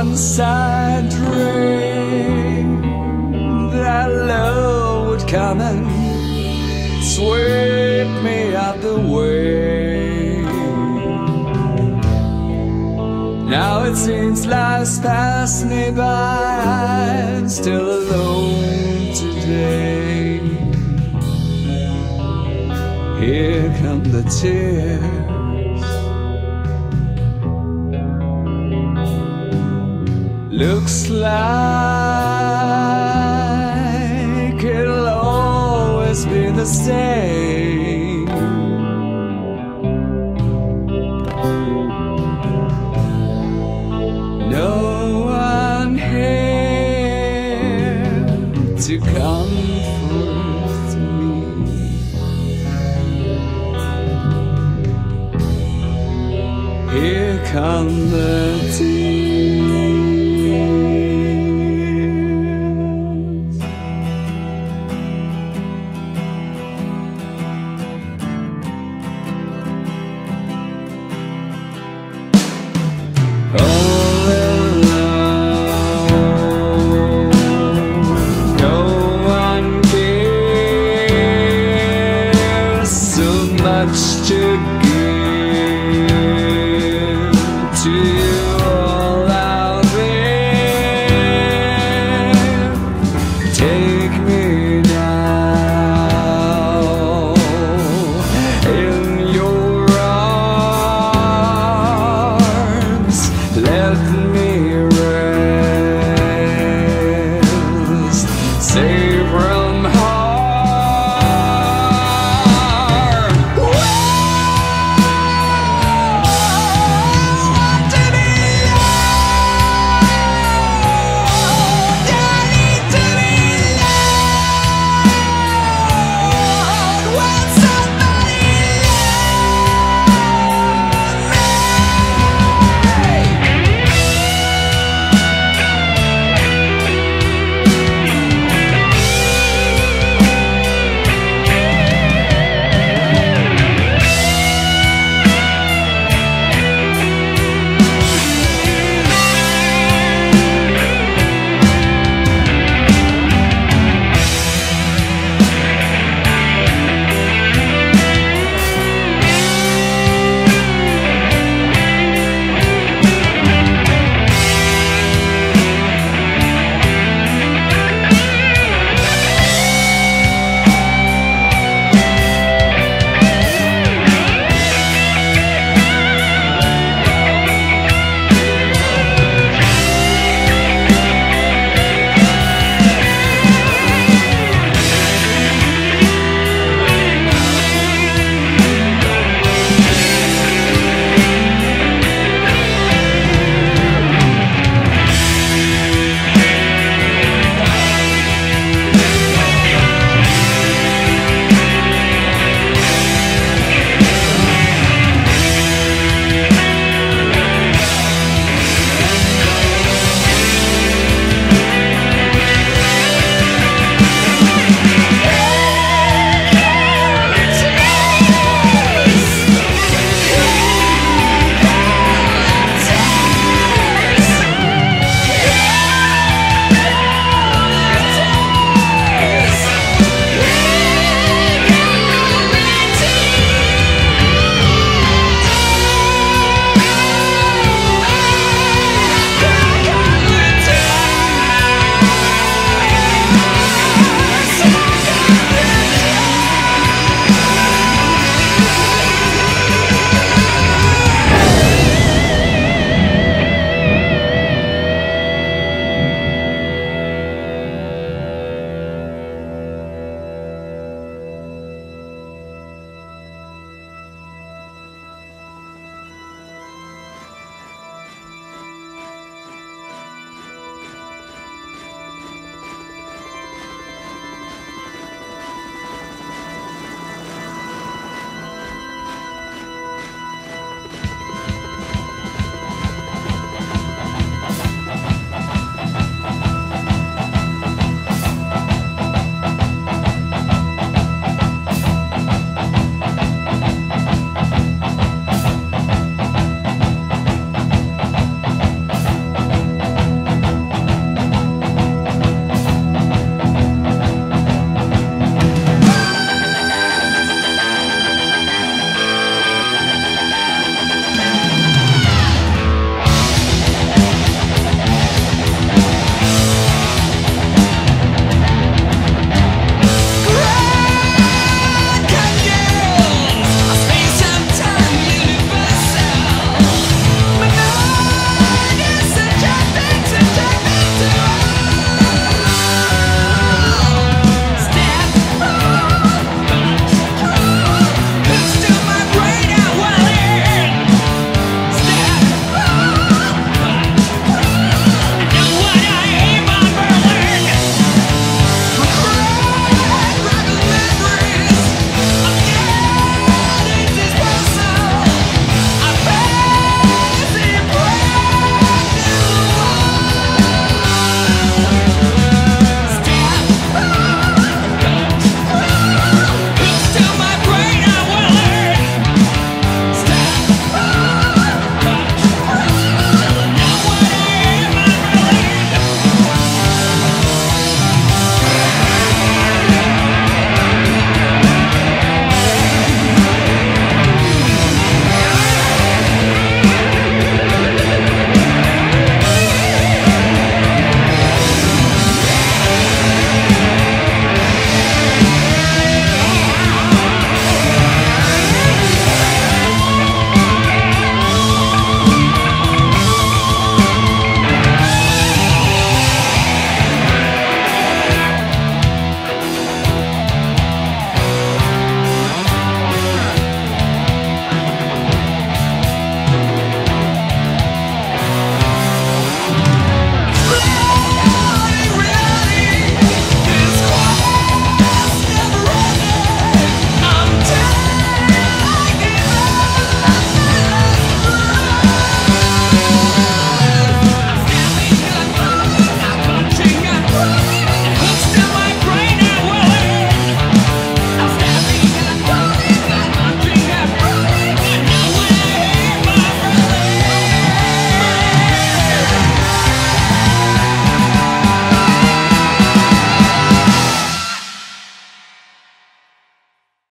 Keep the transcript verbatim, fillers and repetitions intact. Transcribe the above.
Once I dreamed that love would come and sweep me out the way. Now it seems life's passed me by, I'm still alone today. Here come the tears. Looks like it'll always be the same. No one here to comfort me. Here come the tears. Much to give.